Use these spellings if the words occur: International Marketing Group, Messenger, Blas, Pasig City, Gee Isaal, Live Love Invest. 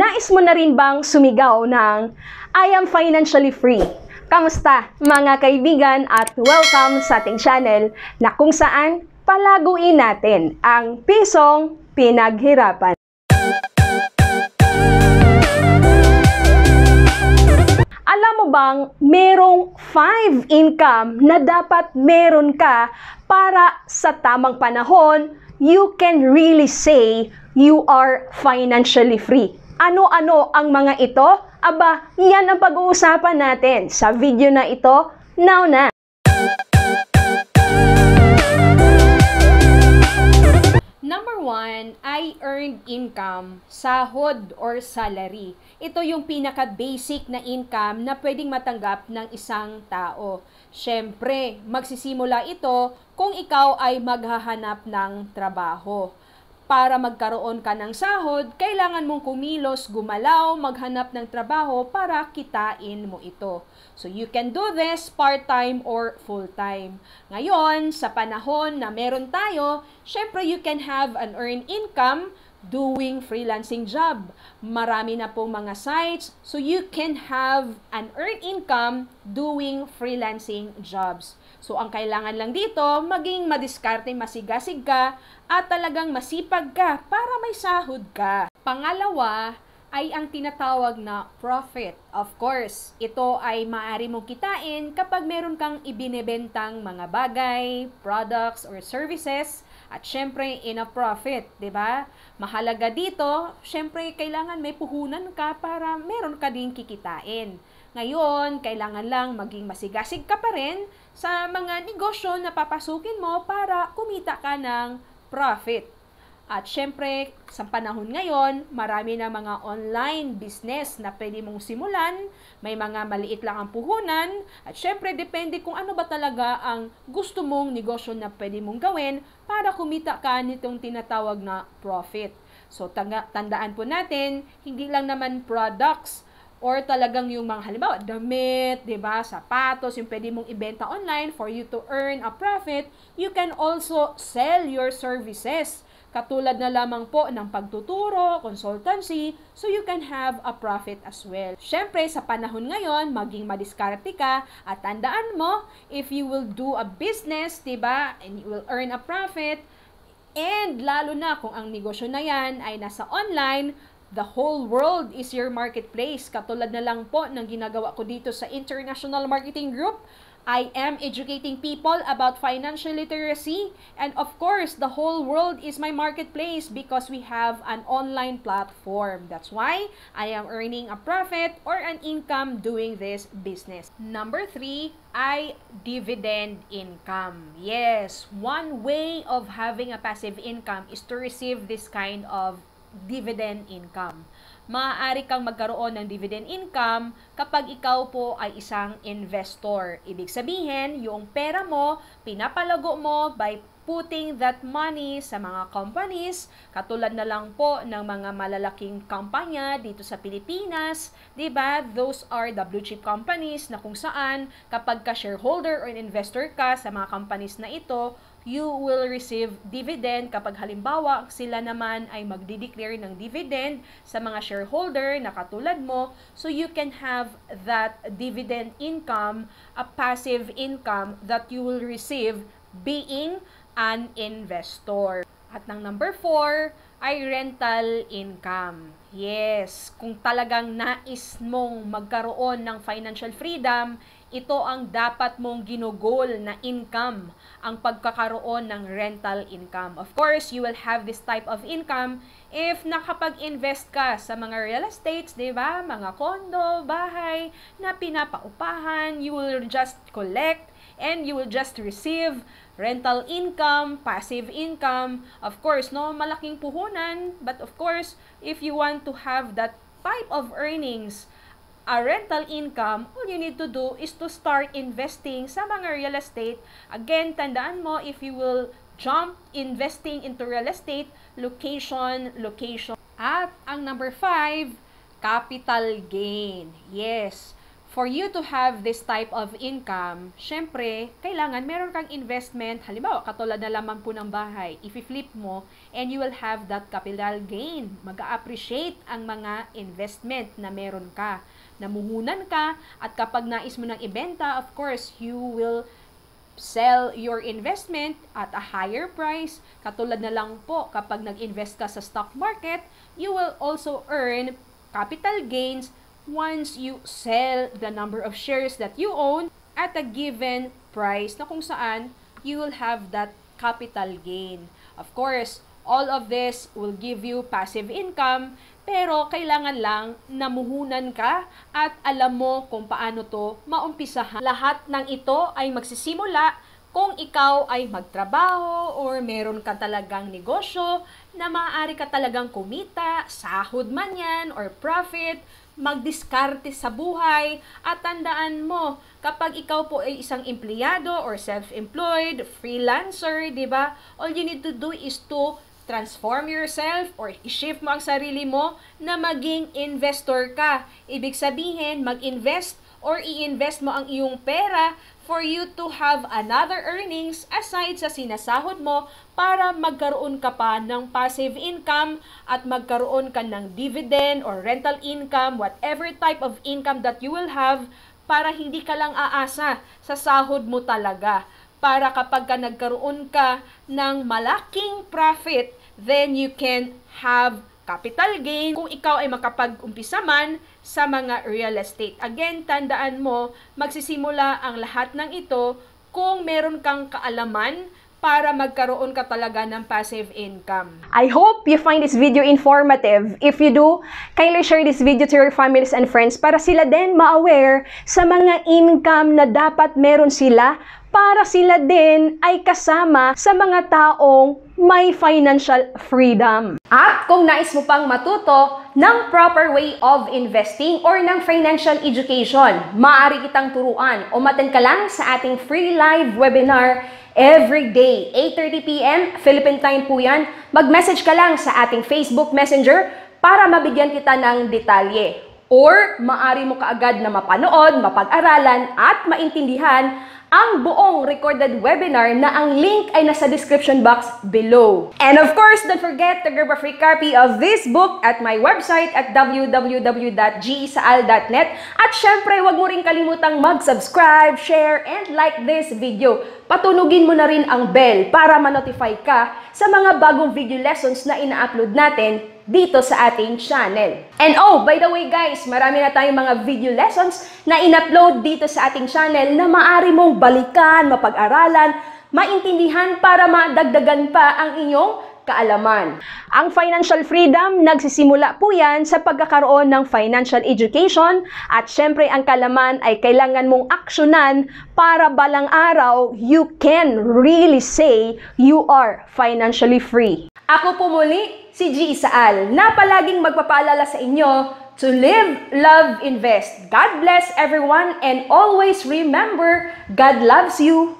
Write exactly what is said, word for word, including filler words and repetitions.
Nais mo na rin bang sumigaw ng I am financially free? Kamusta mga kaibigan at welcome sa ating channel na kung saan palaguin natin ang pisong pinaghirapan. Alam mo bang merong five income na dapat meron ka para sa tamang panahon you can really say you are financially free? Ano-ano ang mga ito? Aba, yan ang pag-uusapan natin sa video na ito now na. Number one ay earned income, sahod or salary. Ito yung pinaka-basic na income na pwedeng matanggap ng isang tao. Siyempre, magsisimula ito kung ikaw ay maghahanap ng trabaho. Para magkaroon ka ng sahod, kailangan mong kumilos, gumalaw, maghanap ng trabaho para kitain mo ito. So you can do this part-time or full-time. Ngayon, sa panahon na meron tayo, syempre you can have an earned income doing freelancing job. Marami na pong mga sites, so you can have an earned income doing freelancing jobs. So ang kailangan lang dito, maging madiskarte, masigasig ka, at talagang masipag ka para may sahod ka. Pangalawa ay ang tinatawag na profit. Of course, ito ay maaari mong kitain kapag meron kang ibinebentang mga bagay, products or services. At syempre, in a profit, di ba? Mahalaga dito, syempre, kailangan may puhunan ka para meron ka din kikitain. Ngayon, kailangan lang maging masigasig ka pa rin sa mga negosyo na papasukin mo para kumita ka ng profit. At syempre, sa panahon ngayon, marami na mga online business na pwede mong simulan. May mga maliit lang ang puhunan. At syempre, depende kung ano ba talaga ang gusto mong negosyo na pwede mong gawin para kumita ka nitong tinatawag na profit. So, tandaan po natin, hindi lang naman products or talagang yung mga halimbawa, damit, diba, sapatos, yung pwede mong ibenta online for you to earn a profit. You can also sell your services. Katulad na lamang po ng pagtuturo, consultancy, so you can have a profit as well. Siyempre, sa panahon ngayon, maging madiskarte ka at tandaan mo, if you will do a business, diba, and you will earn a profit, and lalo na kung ang negosyo na yan ay nasa online, the whole world is your marketplace. Katulad na lang po ng ginagawa ko dito sa International Marketing Group, I am educating people about financial literacy, and of course, the whole world is my marketplace because we have an online platform. That's why I am earning a profit or an income doing this business. Number three ay dividend income. Yes, one way of having a passive income is to receive this kind of dividend income. Maaari kang magkaroon ng dividend income kapag ikaw po ay isang investor. Ibig sabihin, yung pera mo, pinapalago mo by putting that money sa mga companies, katulad na lang po ng mga malalaking kampanya dito sa Pilipinas, diba? Those are the blue chip companies na kung saan kapag ka shareholder or investor ka sa mga companies na ito, you will receive dividend kapag halimbawa sila naman ay magde-declare ng dividend sa mga shareholder na katulad mo. So you can have that dividend income, a passive income that you will receive being an investor. At ng number four ay rental income. Yes, kung talagang nais mong magkaroon ng financial freedom, ito ang dapat mong ginugol na income, ang pagkakaroon ng rental income. Of course, you will have this type of income if nakapag-invest ka sa mga real estates, di ba? Mga condo, bahay na pinapaupahan, you will just collect and you will just receive rental income, passive income. Of course, no, malaking puhunan, but of course, if you want to have that type of earnings, a rental income, all you need to do is to start investing sa mga real estate. Again, tandaan mo, if you will jump investing into real estate, location, location. At ang number five, capital gain. Yes, for you to have this type of income, syempre, kailangan meron kang investment. Halimbawa, katulad na lamang po ng bahay, i-flip mo and you will have that capital gain. Mag-appreciate ang mga investment na meron ka. Namuhunan ka, at kapag nais mo ng ibenta, of course, you will sell your investment at a higher price. Katulad na lang po, kapag nag-invest ka sa stock market, you will also earn capital gains once you sell the number of shares that you own at a given price na kung saan you will have that capital gain. Of course, all of this will give you passive income, pero kailangan lang namuhunan ka at alam mo kung paano to maumpisahan. Lahat ng ito ay magsisimula kung ikaw ay magtrabaho or meron ka talagang negosyo na maaari ka talagang kumita, sahod man yan or profit, magdiskarte sa buhay. At tandaan mo, kapag ikaw po ay isang empleyado or self-employed, freelancer, diba, all you need to do is to transform yourself or i-shift mo ang sarili mo na maging investor ka. Ibig sabihin, mag-invest or i-invest mo ang iyong pera for you to have another earnings aside sa sinasahod mo para magkaroon ka pa ng passive income at magkaroon ka ng dividend or rental income, whatever type of income that you will have, para hindi ka lang aasa sa sahod mo talaga. Para kapag ka nagkaroon ka ng malaking profit, then you can have capital gain kung ikaw ay makapag-umpisa man sa mga real estate. Again, tandaan mo, magsisimula ang lahat ng ito kung meron kang kaalaman para magkaroon ka talaga ng passive income. I hope you find this video informative. If you do, kindly share this video to your families and friends para sila din ma-aware sa mga income na dapat meron sila, para sila din ay kasama sa mga taong may financial freedom. At kung nais mo pang matuto ng proper way of investing or ng financial education, maaari kitang turuan. Umattend ka lang sa ating free live webinar every day, eight thirty p m Philippine time po yan. Mag-message ka lang sa ating Facebook Messenger para mabigyan kita ng detalye. Or maaari mo kaagad na mapanood, mapag-aralan at maintindihan ang buong recorded webinar na ang link ay nasa description box below. And of course, don't forget to grab a free copy of this book at my website at w w w dot gee isaal dot net. At syempre, huwag mo rin kalimutang mag-subscribe, share, and like this video. Patunugin mo na rin ang bell para ma-notify ka sa mga bagong video lessons na ina-upload natin dito sa ating channel. And oh, by the way guys, marami na tayong mga video lessons na in-upload dito sa ating channel na maaari mong balikan, mapag-aralan, maintindihan para madagdagan pa ang inyong kaalaman. Ang financial freedom, nagsisimula po yan sa pagkakaroon ng financial education, at syempre ang kaalaman ay kailangan mong aksyonan para balang araw you can really say you are financially free. Ako po muli, si Gee Isa-al, na palaging magpapaalala sa inyo to live, love, invest. God bless everyone, and always remember, God loves you.